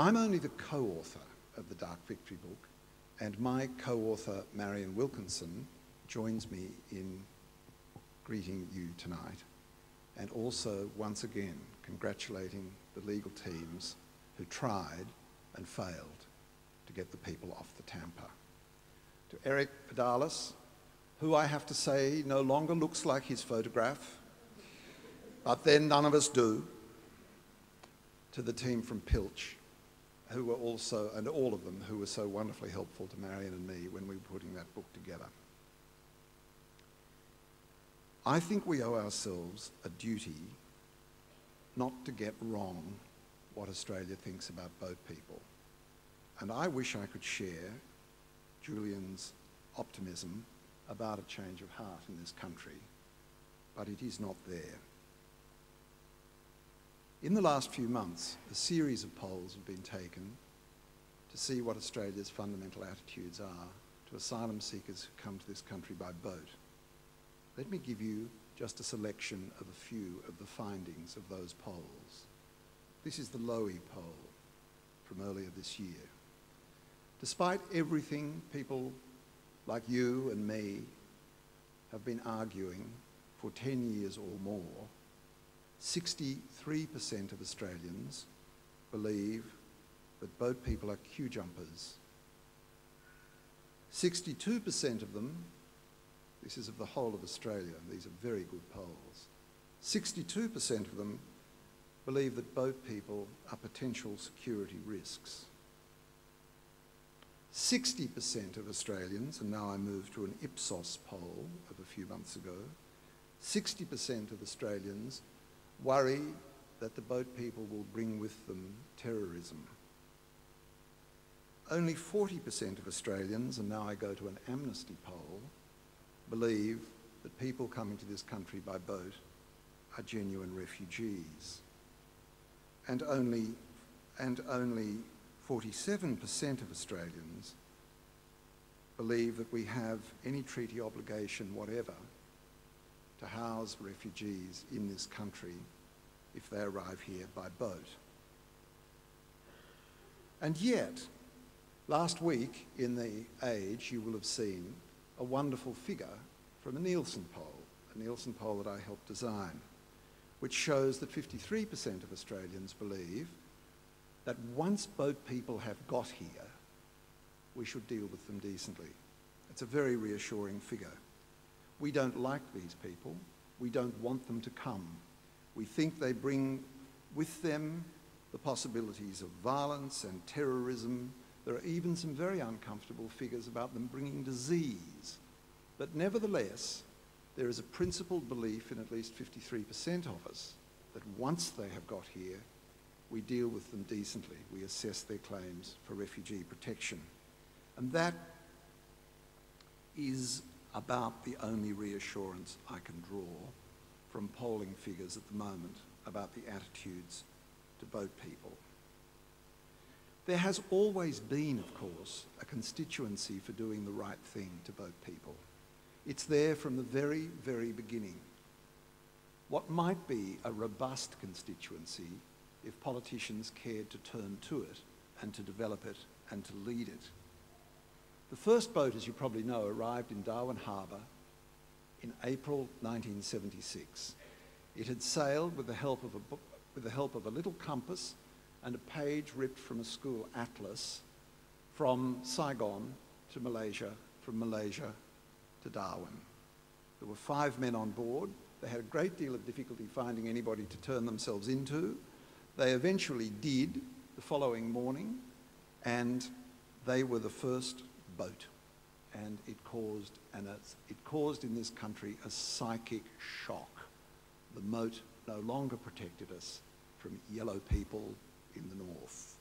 I'm only the co-author of the Dark Victory book, and my co-author, Marion Wilkinson, joins me in greeting you tonight, and also, once again, congratulating the legal teams who tried and failed to get the people off the Tampa. To Eric Pedalis, who I have to say no longer looks like his photograph, but then none of us do. To the team from Pilch, who were also, and all of them, who were so wonderfully helpful to Marion and me when we were putting that book together. I think we owe ourselves a duty not to get wrong what Australia thinks about boat people. And I wish I could share Julian's optimism about a change of heart in this country, but it is not there. In the last few months, a series of polls have been taken to see what Australia's fundamental attitudes are to asylum seekers who come to this country by boat. Let me give you just a selection of a few of the findings of those polls. This is the Lowy poll from earlier this year. Despite everything people like you and me have been arguing for 10 years or more, 63% of Australians believe that boat people are queue jumpers. 62% of them, this is of the whole of Australia, these are very good polls, 62% of them believe that boat people are potential security risks. 60% of Australians, and now I move to an Ipsos poll of a few months ago, 60% of Australians worry that the boat people will bring with them terrorism. Only 40% of Australians, and now I go to an Amnesty poll, believe that people coming to this country by boat are genuine refugees. And only 47% of Australians believe that we have any treaty obligation whatever to house refugees in this country if they arrive here by boat. And yet, last week in The Age, you will have seen a wonderful figure from a Nielsen poll that I helped design, which shows that 53% of Australians believe that once boat people have got here, we should deal with them decently. It's a very reassuring figure. We don't like these people. We don't want them to come. We think they bring with them the possibilities of violence and terrorism. There are even some very uncomfortable figures about them bringing disease. But nevertheless, there is a principled belief in at least 53% of us that once they have got here, we deal with them decently. We assess their claims for refugee protection. And that is about the only reassurance I can draw from polling figures at the moment about the attitudes to boat people. There has always been, of course, a constituency for doing the right thing to boat people. It's there from the very, very beginning. What might be a robust constituency if politicians cared to turn to it and to develop it and to lead it. The first boat, as you probably know, arrived in Darwin Harbour in April 1976. It had sailed with the help of a little compass and a page ripped from a school atlas from Saigon to Malaysia, from Malaysia to Darwin. There were 5 men on board. They had a great deal of difficulty finding anybody to turn themselves into. They eventually did the following morning, and they were the first boat, and it caused in this country a psychic shock. The moat no longer protected us from yellow people in the north.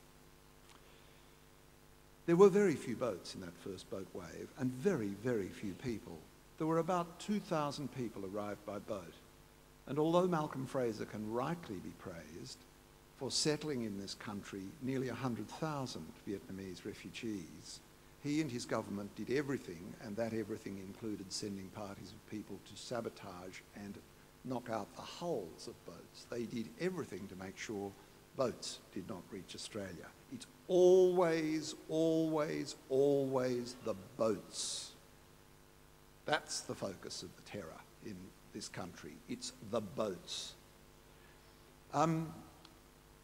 There were very few boats in that first boat wave, and very, very few people. There were about 2,000 people arrived by boat, and although Malcolm Fraser can rightly be praised for settling in this country nearly 100,000 Vietnamese refugees, he and his government did everything, and that everything included sending parties of people to sabotage and knock out the hulls of boats. They did everything to make sure boats did not reach Australia. It's always, always, always the boats. That's the focus of the terror in this country. It's the boats. In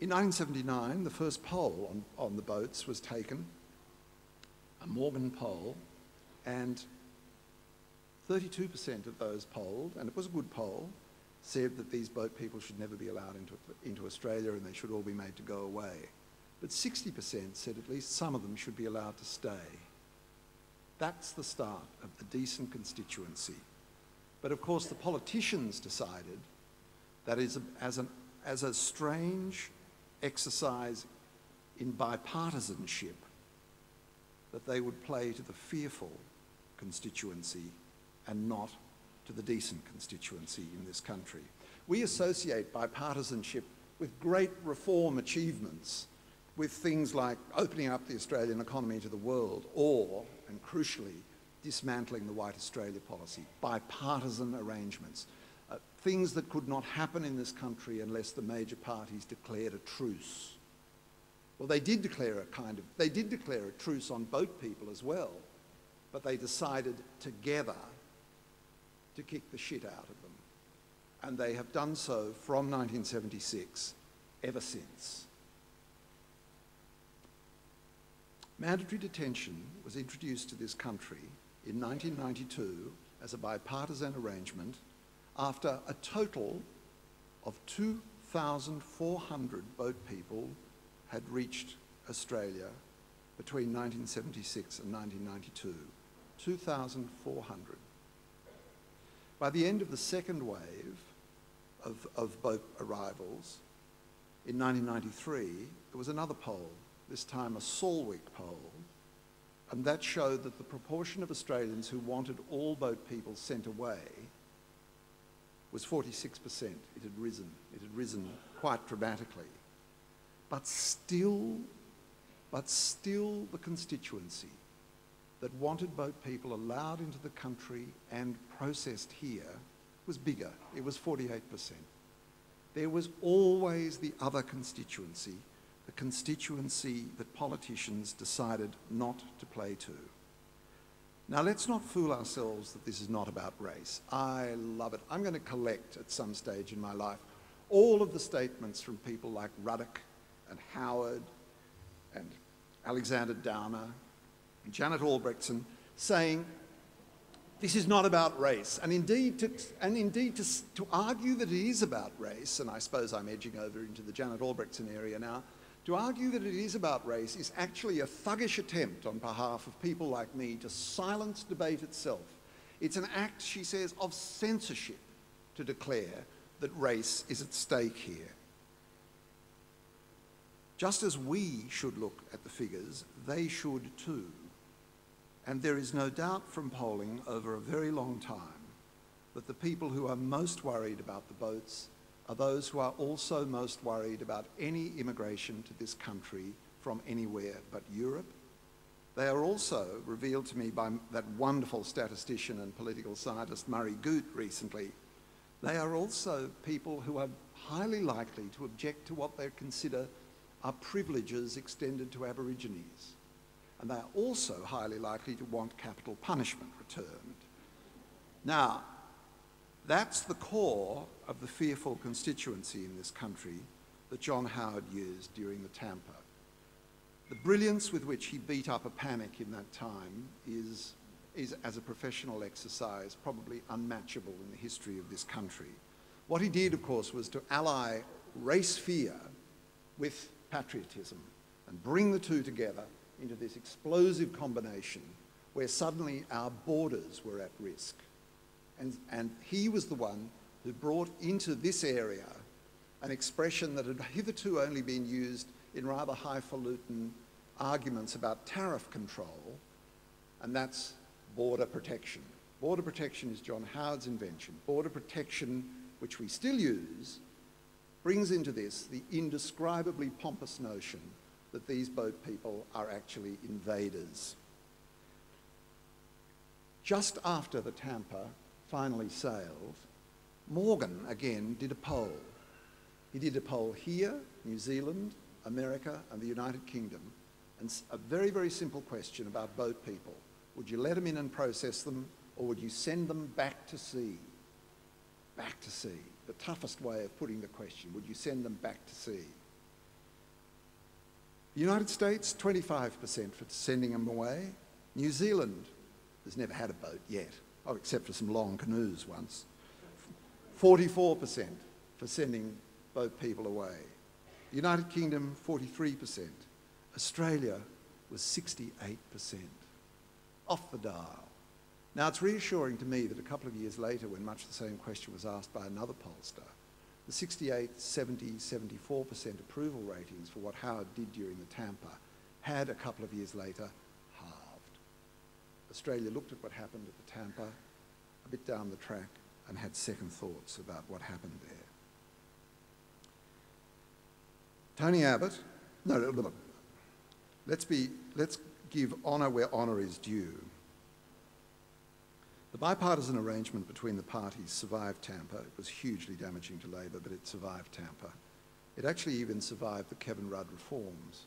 1979, the first poll on the boats was taken, a Morgan poll, and 32% of those polled, and it was a good poll, said that these boat people should never be allowed into Australia and they should all be made to go away. But 60% said at least some of them should be allowed to stay. That's the start of the decent constituency. But of course the politicians decided that is as a strange exercise in bipartisanship that they would play to the fearful constituency and not to the decent constituency in this country. We associate bipartisanship with great reform achievements, with things like opening up the Australian economy to the world or, and crucially, dismantling the White Australia policy, bipartisan arrangements, things that could not happen in this country unless the major parties declared a truce. Well, they did declare a truce on boat people as well, but they decided together to kick the shit out of them. And they have done so from 1976 ever since. Mandatory detention was introduced to this country in 1992 as a bipartisan arrangement after a total of 2,400 boat people had reached Australia between 1976 and 1992. 2,400. By the end of the second wave of boat arrivals in 1993, there was another poll, this time a Salwick poll, and that showed that the proportion of Australians who wanted all boat people sent away was 46%. It had risen quite dramatically. But still the constituency that wanted boat people allowed into the country and processed here was bigger. It was 48%. There was always the other constituency, the constituency that politicians decided not to play to. Now let's not fool ourselves that this is not about race. I love it. I'm going to collect at some stage in my life all of the statements from people like Ruddock and Howard and Alexander Downer Janet Albrechtson, saying this is not about race, and indeed to argue that it is about race, and I suppose I'm edging over into the Janet Albrechtson area now, to argue that it is about race is actually a thuggish attempt on behalf of people like me to silence debate itself. It's an act, she says, of censorship to declare that race is at stake here. Just as we should look at the figures, they should too. And there is no doubt from polling over a very long time that the people who are most worried about the boats are those who are also most worried about any immigration to this country from anywhere but Europe. They are also revealed to me by that wonderful statistician and political scientist Murray Goot recently. They are also people who are highly likely to object to what they consider are privileges extended to Aborigines. And they are also highly likely to want capital punishment returned. Now, that's the core of the fearful constituency in this country that John Howard used during the Tampa. The brilliance with which he beat up a panic in that time is as a professional exercise, probably unmatchable in the history of this country. What he did, of course, was to ally race fear with patriotism and bring the two together into this explosive combination where suddenly our borders were at risk. And he was the one who brought into this area an expression that had hitherto only been used in rather highfalutin arguments about tariff control, and that's border protection. Border protection is John Howard's invention. Border protection, which we still use, brings into this the indescribably pompous notion that these boat people are actually invaders. Just after the Tampa finally sailed, Morgan again did a poll. He did a poll here, New Zealand, America and the United Kingdom, and a very, very simple question about boat people. Would you let them in and process them, or would you send them back to sea? Back to sea. The toughest way of putting the question, would you send them back to sea? The United States, 25% for sending them away. New Zealand has never had a boat yet, oh, except for some long canoes once. 44% for sending boat people away. The United Kingdom, 43%. Australia was 68%. Off the dial. Now, it's reassuring to me that a couple of years later, when much the same question was asked by another pollster, the 68, 70, 74% approval ratings for what Howard did during the Tampa had, a couple of years later, halved. Australia looked at what happened at the Tampa, a bit down the track, and had second thoughts about what happened there. Tony Abbott, let's give honour where honour is due. The bipartisan arrangement between the parties survived Tampa. It was hugely damaging to Labor, but it survived Tampa. It actually even survived the Kevin Rudd reforms.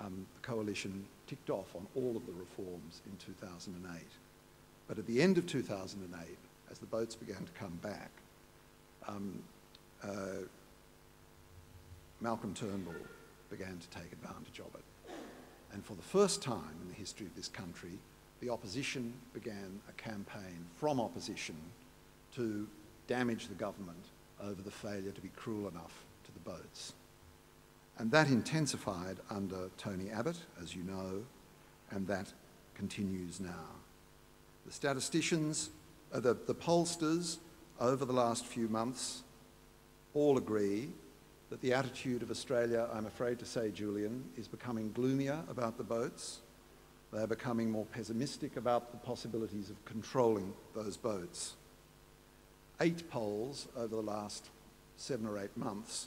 The coalition ticked off on all of the reforms in 2008. But at the end of 2008, as the boats began to come back, Malcolm Turnbull began to take advantage of it. And for the first time in the history of this country, the opposition began a campaign from opposition to damage the government over the failure to be cruel enough to the boats. And that intensified under Tony Abbott, as you know, and that continues now. The statisticians, the pollsters over the last few months all agree that the attitude of Australia, I'm afraid to say, Julian, is becoming gloomier about the boats. They're becoming more pessimistic about the possibilities of controlling those boats. 8 polls over the last 7 or 8 months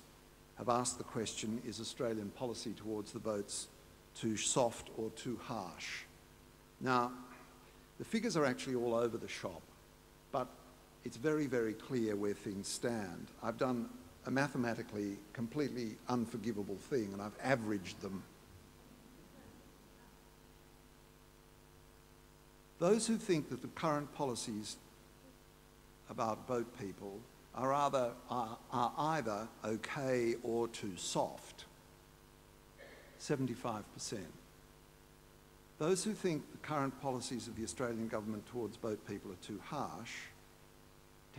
have asked the question, is Australian policy towards the boats too soft or too harsh? Now, the figures are actually all over the shop, but it's very, very clear where things stand. I've done a mathematically completely unforgivable thing, and I've averaged them. Those who think that the current policies about boat people are either okay or too soft, 75%. Those who think the current policies of the Australian government towards boat people are too harsh,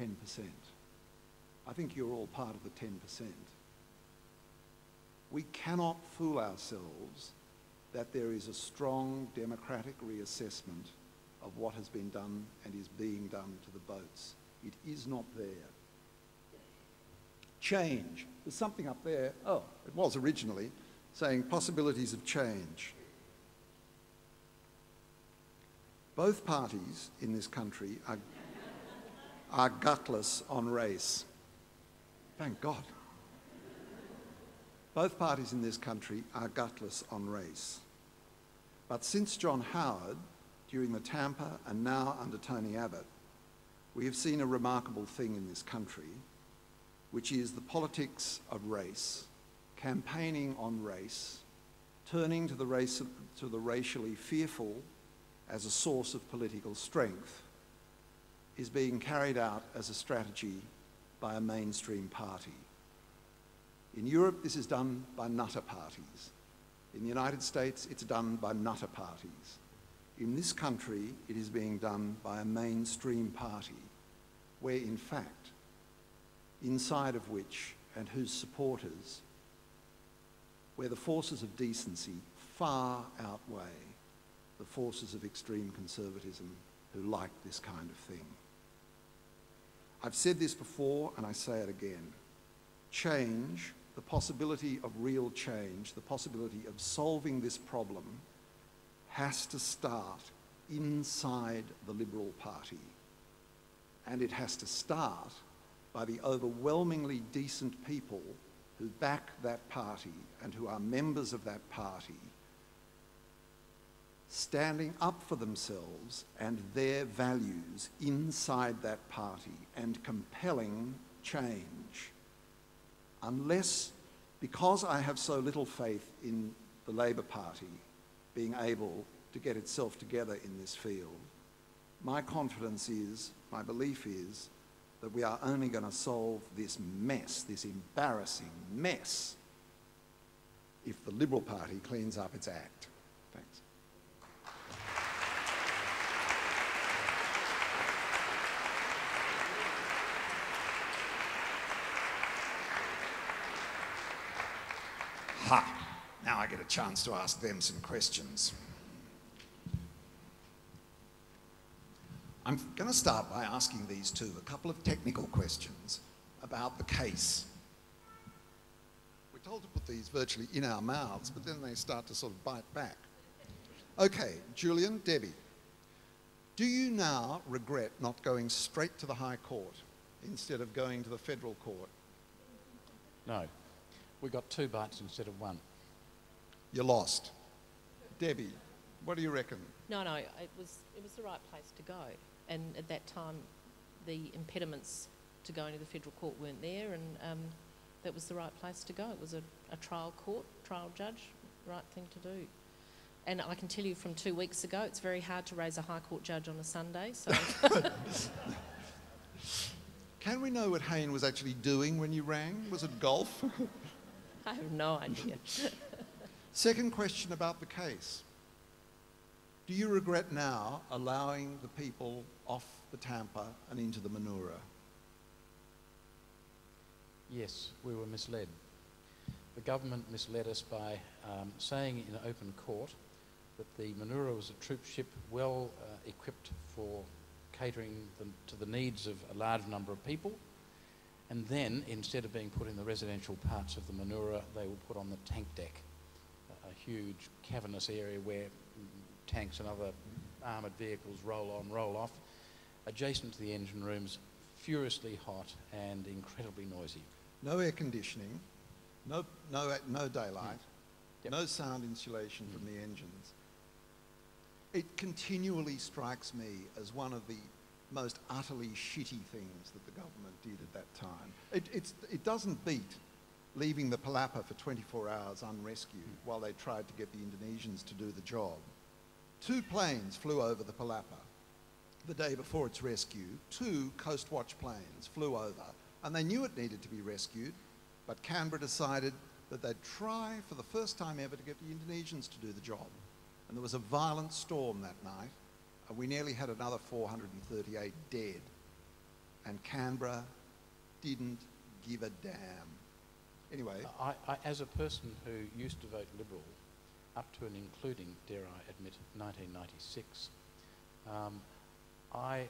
10%. I think you're all part of the 10%. We cannot fool ourselves that there is a strong democratic reassessment of what has been done and is being done to the boats. It is not there. Change. There's something up there, oh, it was originally, saying possibilities of change. Both parties in this country are gutless on race. Thank God. Both parties in this country are gutless on race. But since John Howard, during the Tampa and now under Tony Abbott, we have seen a remarkable thing in this country, which is the politics of race, campaigning on race, turning to the racially fearful as a source of political strength, is being carried out as a strategy by a mainstream party. In Europe, this is done by nutter parties. In the United States, it's done by nutter parties. In this country, it is being done by a mainstream party, where in fact, inside of which and whose supporters, where the forces of decency far outweigh the forces of extreme conservatism who like this kind of thing. I've said this before and I say it again. Change, the possibility of real change, the possibility of solving this problem has to start inside the Liberal Party. And it has to start by the overwhelmingly decent people who back that party and who are members of that party, standing up for themselves and their values inside that party and compelling change. Unless because I have so little faith in the Labor Party being able to get itself together in this field, my confidence is, my belief is, that we are only going to solve this mess, this embarrassing mess, if the Liberal Party cleans up its act. Thanks. Ha! Now I get a chance to ask them some questions. I'm going to start by asking these two a couple of technical questions about the case. We're told to put these virtually in our mouths, but then they start to sort of bite back. Okay, Julian, Debbie, do you now regret not going straight to the High Court instead of going to the Federal Court? No. We got two bites instead of one. You lost. Debbie, what do you reckon? No, it was the right place to go. And at that time, the impediments to going to the Federal Court weren't there, and that was the right place to go. It was a trial court, trial judge, right thing to do. And I can tell you from 2 weeks ago, it's very hard to raise a High Court judge on a Sunday, so... Can we know what Hayne was actually doing when you rang? Was it golf? I have no idea. Second question about the case. Do you regret now allowing the people off the Tampa and into the Manura? Yes, we were misled. The government misled us by saying in open court that the Manura was a troop ship well equipped for catering to the needs of a large number of people, and then instead of being put in the residential parts of the Manura, they were put on the tank deck, a huge cavernous area where tanks and other armoured vehicles roll on, roll off, adjacent to the engine rooms, furiously hot and incredibly noisy. No air conditioning, no daylight, yep. No sound insulation from the engines. It continually strikes me as one of the most utterly shitty things that the government did at that time. It doesn't beat leaving the Palapa for 24 hours unrescued while they tried to get the Indonesians to do the job. Two planes flew over the Palapa the day before its rescue. Two Coast Watch planes flew over, and they knew it needed to be rescued, but Canberra decided that they'd try for the first time ever to get the Indonesians to do the job. And there was a violent storm that night, and we nearly had another 438 dead. And Canberra didn't give a damn. Anyway. I, as a person who used to vote Liberal, up to and including, dare I admit, 1996, I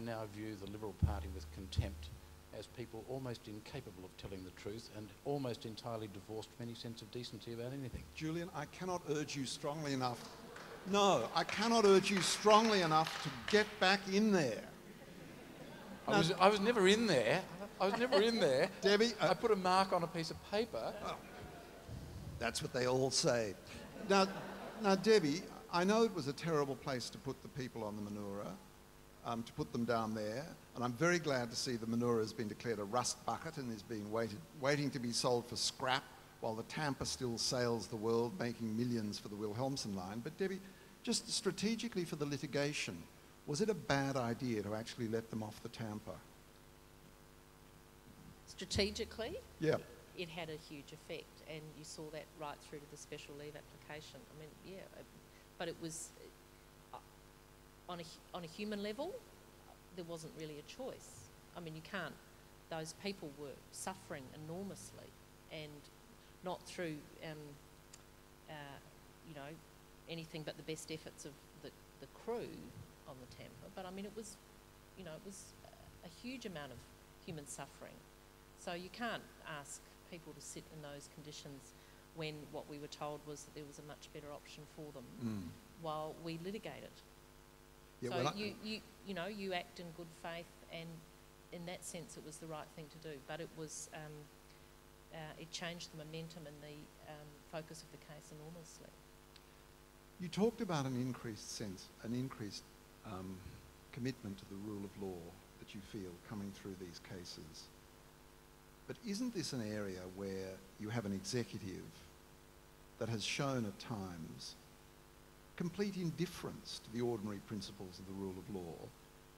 now view the Liberal Party with contempt as people almost incapable of telling the truth and almost entirely divorced from any sense of decency about anything. Julian, I cannot urge you strongly enough. No, I cannot urge you strongly enough to get back in there. No. I was never in there. I was never in there. Debbie... I put a mark on a piece of paper. Oh, that's what they all say. Now, Debbie, I know it was a terrible place to put the people on the Manura, to put them down there, and I'm very glad to see the Manura has been declared a rust bucket and is being waiting to be sold for scrap, while the Tampa still sails the world, making millions for the Wilhelmsen line. But Debbie, just strategically for the litigation, was it a bad idea to actually let them off the Tampa? Strategically? Yeah. It had a huge effect, and you saw that right through to the special leave application. I mean, yeah, but it was... On a human level, there wasn't really a choice. I mean, you can't. Those people were suffering enormously, and not through, you know, anything but the best efforts of the crew on the Tampa. But I mean, it was, you know, it was a huge amount of human suffering. So you can't ask people to sit in those conditions when what we were told was that there was a much better option for them while we litigated. Yeah, so well, you know, you act in good faith, and in that sense it was the right thing to do, but it was, it changed the momentum and the focus of the case enormously. You talked about an increased sense, an increased commitment to the rule of law that you feel coming through these cases. But isn't this an area where you have an executive that has shown at times complete indifference to the ordinary principles of the rule of law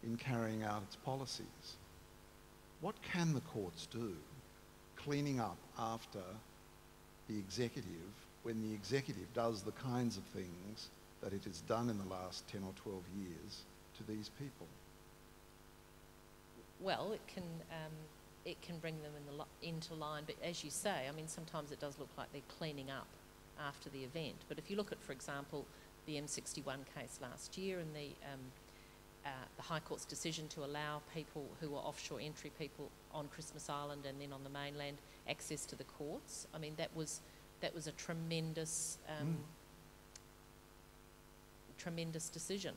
in carrying out its policies? What can the courts do cleaning up after the executive when the executive does the kinds of things that it has done in the last 10 or 12 years to these people? Well, it can bring them in into line, but as you say, I mean, sometimes it does look like they're cleaning up after the event. But if you look at, for example, the M61 case last year and the High Court's decision to allow people who are offshore entry people on Christmas Island and then on the mainland access to the courts, I mean, that was a tremendous, tremendous decision.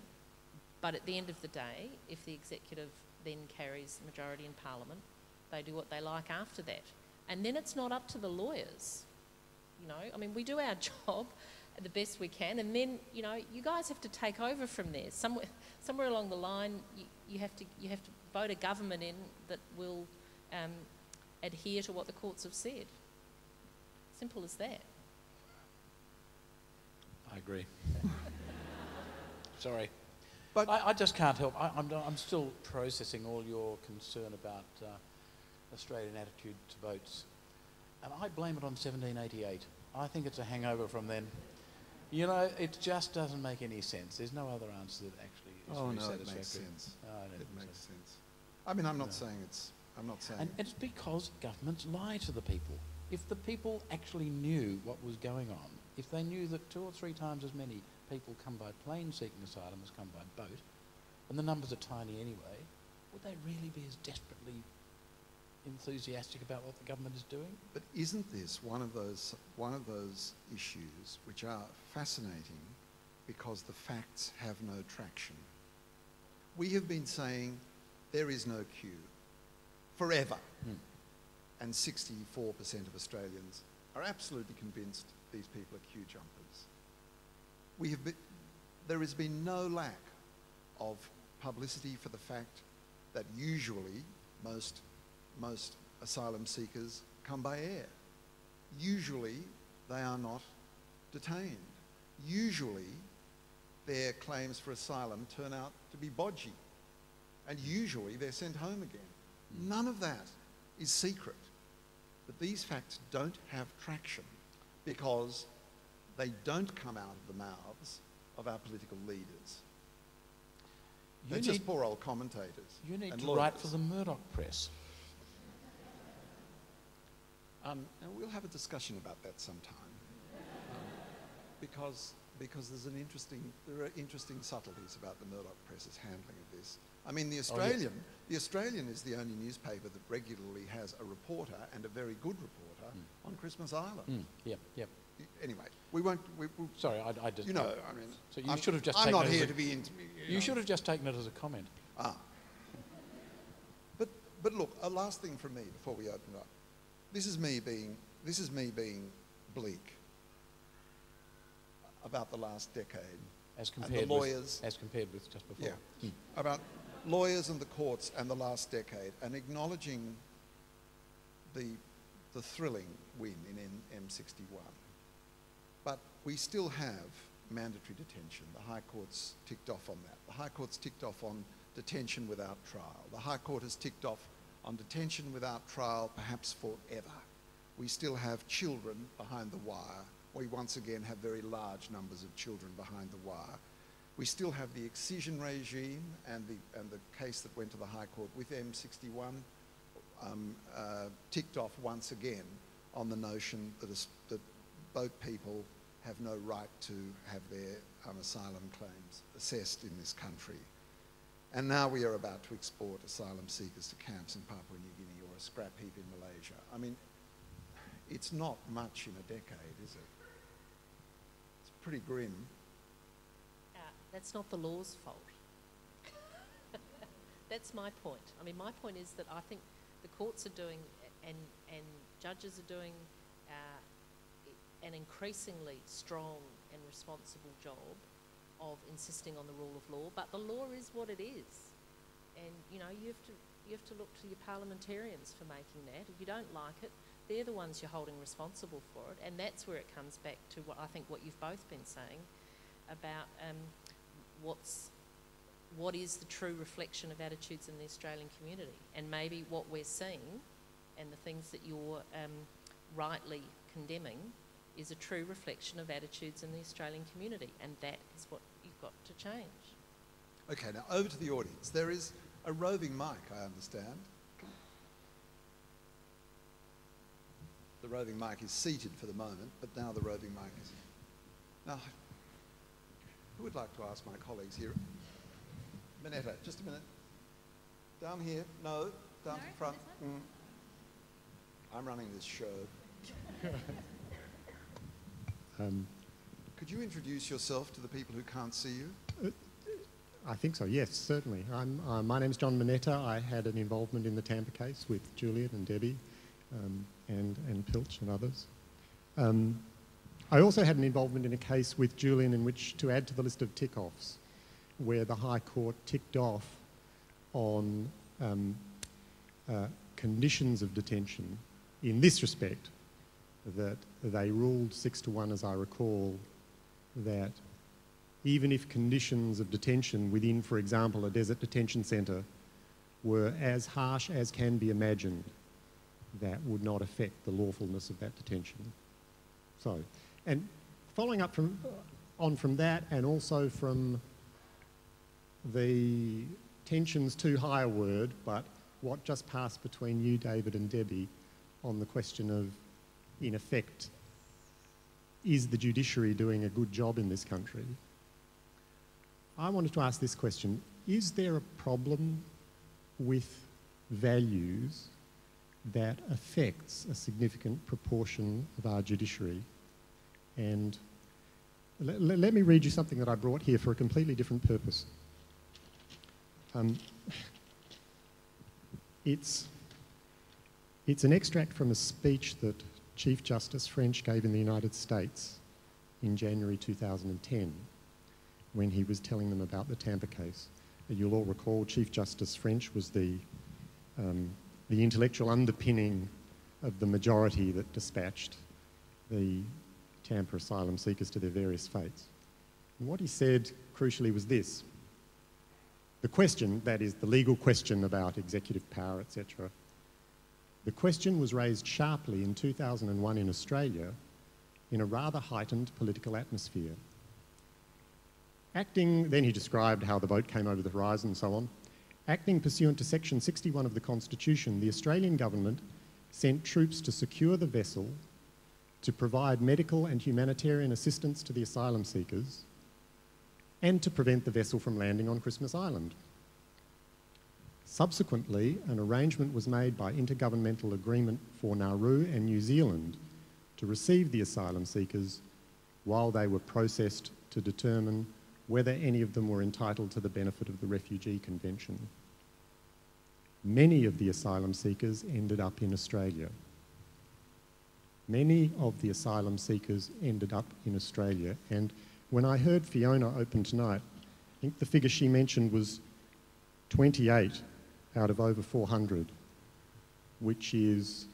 But at the end of the day, if the executive then carries the majority in Parliament, they do what they like after that. And then it's not up to the lawyers. You know, I mean, we do our job the best we can, and then, you know, you guys have to take over from there. Somewhere along the line, you have to vote a government in that will adhere to what the courts have said. Simple as that. I agree. Sorry. But I just can't help. I'm still processing all your concern about Australian attitude to votes. And I blame it on 1788. I think it's a hangover from then. You know, it just doesn't make any sense. There's no other answer that actually is satisfactory. It makes sense. It makes sense. I mean, I'm not saying... And it's because governments lie to the people. If the people actually knew what was going on, if they knew that 2 or 3 times as many people come by plane seeking asylum as come by boat, and the numbers are tiny anyway, would they really be as desperately enthusiastic about what the government is doing? But isn't this one of those issues which are fascinating because the facts have no traction? We have been saying there is no queue forever, and 64% of Australians are absolutely convinced these people are queue jumpers. We have been, there has been no lack of publicity for the fact that usually most asylum seekers come by air. Usually they are not detained. Usually their claims for asylum turn out to be bodgy. And usually they're sent home again. None of that is secret. But these facts don't have traction because they don't come out of the mouths of our political leaders. They're just poor old commentators. You need to write for the Murdoch press. And we'll have a discussion about that sometime, because there are interesting subtleties about the Murdoch press's handling of this. I mean, the Australian is the only newspaper that regularly has a reporter, and a very good reporter, on Christmas Island. Yep. Anyway, we won't. Sorry, I just. You know, I mean. So you should have just. I'm not here to be. You should have just taken it as a comment. But look, a last thing from me before we open it up. This is me being bleak about the last decade. As compared with just before. Yeah. About lawyers and the courts and the last decade, and acknowledging the thrilling win in M61. But we still have mandatory detention. The High Court's ticked off on that. The High Court's ticked off on detention without trial. The High Court has ticked off on detention without trial, perhaps forever. We still have children behind the wire. We once again have very large numbers of children behind the wire. We still have the excision regime and the case that went to the High Court with M61 ticked off once again on the notion that boat people have no right to have their asylum claims assessed in this country. And now we are about to export asylum seekers to camps in Papua New Guinea or a scrap heap in Malaysia. I mean, it's not much in a decade, is it? It's pretty grim. That's not the law's fault. That's my point. I mean, my point is that I think the courts are doing, and judges are doing an increasingly strong and responsible job of insisting on the rule of law, but the law is what it is. And, you know, you have to You have to look to your parliamentarians for making that. If you don't like it, they're the ones you're holding responsible for it. And that's where it comes back to what I think what you've both been saying about what is the true reflection of attitudes in the Australian community, and maybe what we're seeing and the things that you're rightly condemning is a true reflection of attitudes in the Australian community, and that is what you've got to change. Okay, now over to the audience. There is a roving mic, I understand. The roving mic is seated for the moment, but now the roving mic is... Now, who would like to ask my colleagues here? Minetta, just a minute. Down here, no, down no, front. I'm running this show. Could you introduce yourself to the people who can't see you? I think so, yes, certainly. My name's John Minetta. I had an involvement in the Tampa case with Julian and Debbie and Pilch and others. I also had an involvement in a case with Julian in which, to add to the list of tick-offs, where the High Court ticked off on conditions of detention in this respect, that they ruled 6-1, as I recall, that even if conditions of detention within, for example, a desert detention centre were as harsh as can be imagined, that would not affect the lawfulness of that detention. So, and following up from that, and also from the tension's too high a word, but what just passed between you, David, and Debbie on the question of, in effect, is the judiciary doing a good job in this country? I wanted to ask this question. Is there a problem with values that affects a significant proportion of our judiciary? And let me read you something that I brought here for a completely different purpose. It's an extract from a speech that Chief Justice French gave in the United States in January 2010 when he was telling them about the Tampa case. You'll all recall Chief Justice French was the intellectual underpinning of the majority that dispatched the Tampa asylum seekers to their various fates. And what he said, crucially, was this. The question, that is, the legal question about executive power, etc., the question was raised sharply in 2001 in Australia in a rather heightened political atmosphere. Acting, then he described how the boat came over the horizon and so on. Acting pursuant to Section 61 of the Constitution, the Australian government sent troops to secure the vessel, to provide medical and humanitarian assistance to the asylum seekers, and to prevent the vessel from landing on Christmas Island. Subsequently, an arrangement was made by intergovernmental agreement for Nauru and New Zealand to receive the asylum seekers while they were processed to determine whether any of them were entitled to the benefit of the Refugee Convention. Many of the asylum seekers ended up in Australia. Many of the asylum seekers ended up in Australia, and when I heard Fiona open tonight, I think the figure she mentioned was 28 out of over 400, which is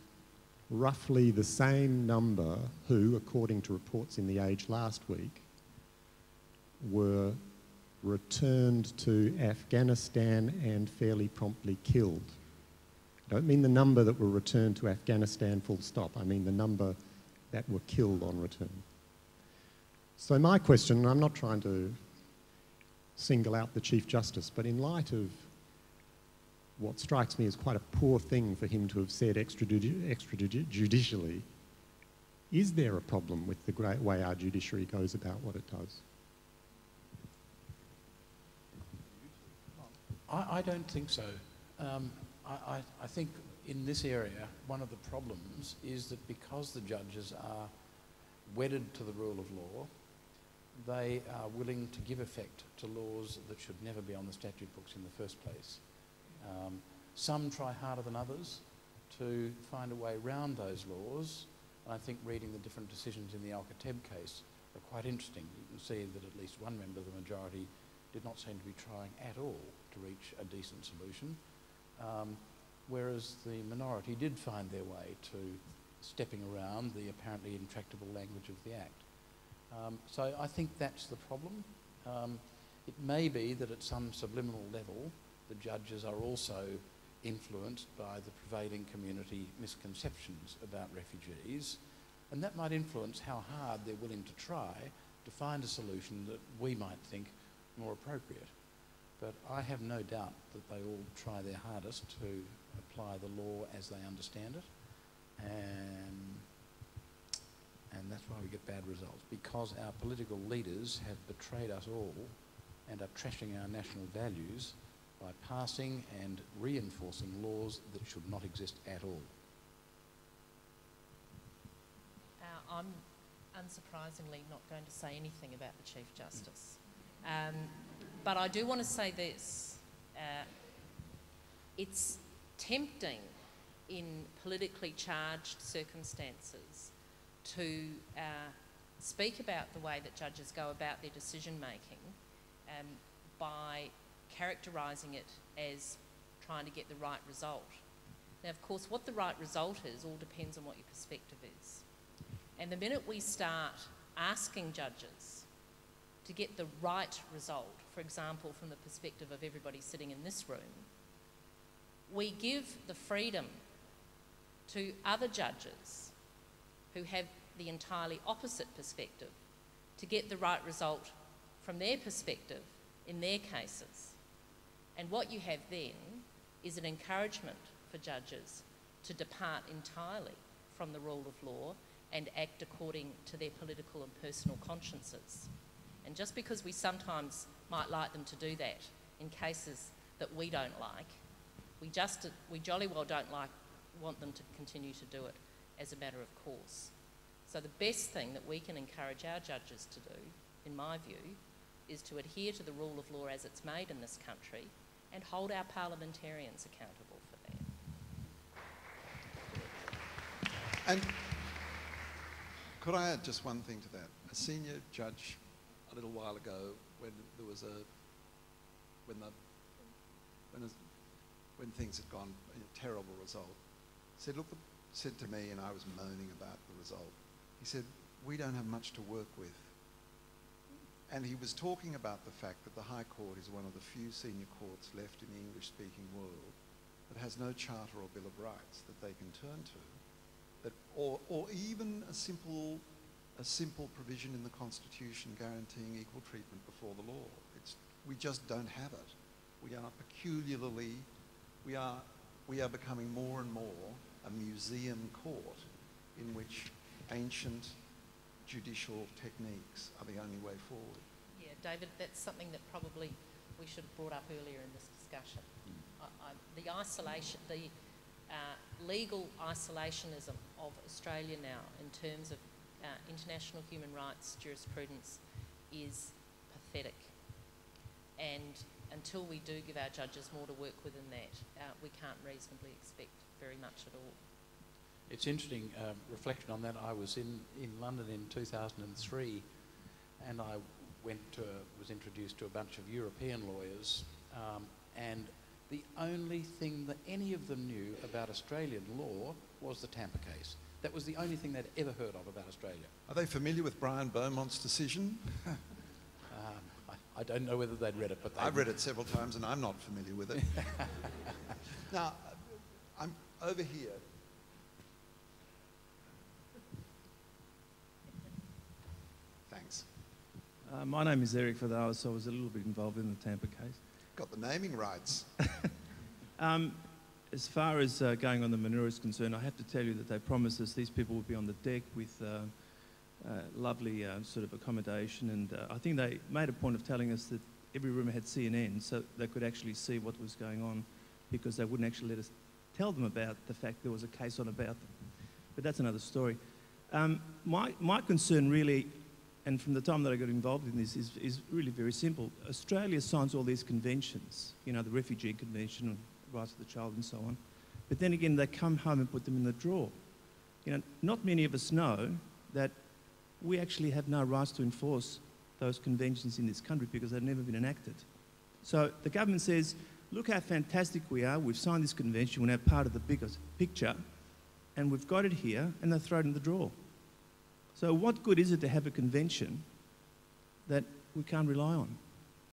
roughly the same number who, according to reports in The Age last week, were returned to Afghanistan and fairly promptly killed. I don't mean the number that were returned to Afghanistan full stop, I mean the number that were killed on return. So my question, and I'm not trying to single out the Chief Justice, but in light of what strikes me as quite a poor thing for him to have said extrajudicially, is there a problem with the great way our judiciary goes about what it does? I don't think so. I think in this area, one of the problems is that because the judges are wedded to the rule of law, they are willing to give effect to laws that should never be on the statute books in the first place. Some try harder than others to find a way around those laws. And I think reading the different decisions in the Al-Kateb case are quite interesting. You can see that at least one member of the majority did not seem to be trying at all to reach a decent solution. whereas the minority did find their way to stepping around the apparently intractable language of the Act. So I think that's the problem. It may be that at some subliminal level, the judges are also influenced by the prevailing community misconceptions about refugees, and that might influence how hard they're willing to try to find a solution that we might think more appropriate. But I have no doubt that they all try their hardest to apply the law as they understand it, and that's why we get bad results, because our political leaders have betrayed us all and are trashing our national values by passing and reinforcing laws that should not exist at all. I'm unsurprisingly not going to say anything about the Chief Justice. But I do want to say this. It's tempting in politically charged circumstances to speak about the way that judges go about their decision making by characterising it as trying to get the right result. Now, of course, what the right result is all depends on what your perspective is. And the minute we start asking judges to get the right result, for example, from the perspective of everybody sitting in this room, we give the freedom to other judges who have the entirely opposite perspective to get the right result from their perspective in their cases. And what you have then is an encouragement for judges to depart entirely from the rule of law and act according to their political and personal consciences. And just because we sometimes might like them to do that in cases that we don't like, we jolly well don't want them to continue to do it as a matter of course. So the best thing that we can encourage our judges to do, in my view, is to adhere to the rule of law as it's made in this country and hold our parliamentarians accountable for that. And could I add just one thing to that? A senior judge a little while ago, when there was when things had gone a terrible result, said, look, said to me, and I was moaning about the result, he said, we don't have much to work with. And he was talking about the fact that the High Court is one of the few senior courts left in the English-speaking world that has no charter or Bill of Rights that they can turn to, that, or even a simple provision in the Constitution guaranteeing equal treatment before the law. We just don't have it. We are becoming more and more a museum court in which ancient judicial techniques are the only way forward. Yeah, David, that's something that probably we should have brought up earlier in this discussion. The isolation, the legal isolationism of Australia now in terms of international human rights jurisprudence is pathetic. And until we do give our judges more to work with in that, we can't reasonably expect very much at all. It's interesting reflection on that. I was in London in 2003, and I was introduced to a bunch of European lawyers, and the only thing that any of them knew about Australian law was the Tampa case. That was the only thing they'd ever heard of about Australia. Are they familiar with Brian Beaumont's decision? I don't know whether they'd read it, but I've read it several times, and I'm not familiar with it. Now, I'm over here. Thanks. My name is Eric Fadalas, so I was a little bit involved in the Tampa case. Got the naming rights. As far as going on the manure is concerned, I have to tell you that they promised us these people would be on the deck with lovely sort of accommodation, and I think they made a point of telling us that every room had CNN, so they could actually see what was going on, because they wouldn't actually let us tell them about the fact there was a case on about them. But that's another story. My concern really, and from the time that I got involved in this, is really very simple. Australia signs all these conventions, you know, the Refugee Convention and Rights of the Child and so on, but then again, they come home and put them in the drawer. You know, not many of us know that we actually have no rights to enforce those conventions in this country because they've never been enacted. So the government says, look how fantastic we are, we've signed this convention, we're now part of the bigger picture, and we've got it here, and they throw it in the drawer. So what good is it to have a convention that we can't rely on?